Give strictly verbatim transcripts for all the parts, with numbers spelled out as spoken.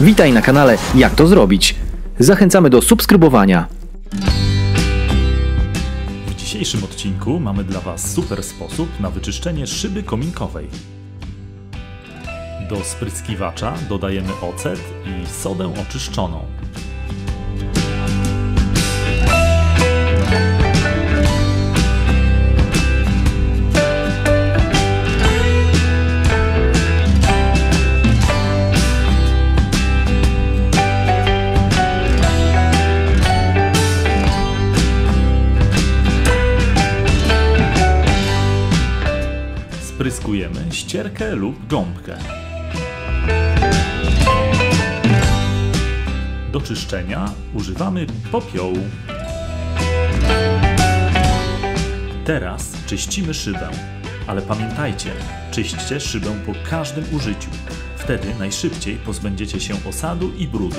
Witaj na kanale Jak to zrobić. Zachęcamy do subskrybowania. W dzisiejszym odcinku mamy dla Was super sposób na wyczyszczenie szyby kominkowej. Do spryskiwacza dodajemy ocet i sodę oczyszczoną. Spryskujemy ścierkę lub gąbkę. Do czyszczenia używamy popiołu. Teraz czyścimy szybę, ale pamiętajcie, czyśćcie szybę po każdym użyciu. Wtedy najszybciej pozbędziecie się osadu i brudu.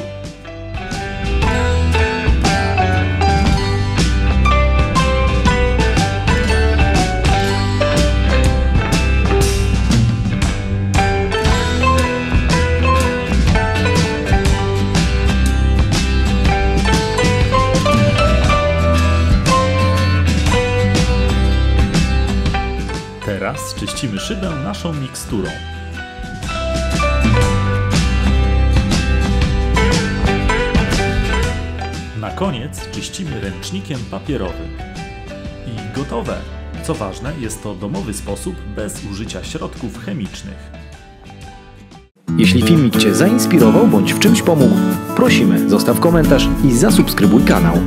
Teraz czyścimy szybę naszą miksturą. Na koniec czyścimy ręcznikiem papierowym. I gotowe! Co ważne, jest to domowy sposób bez użycia środków chemicznych. Jeśli filmik Cię zainspirował bądź w czymś pomógł, prosimy, zostaw komentarz i zasubskrybuj kanał.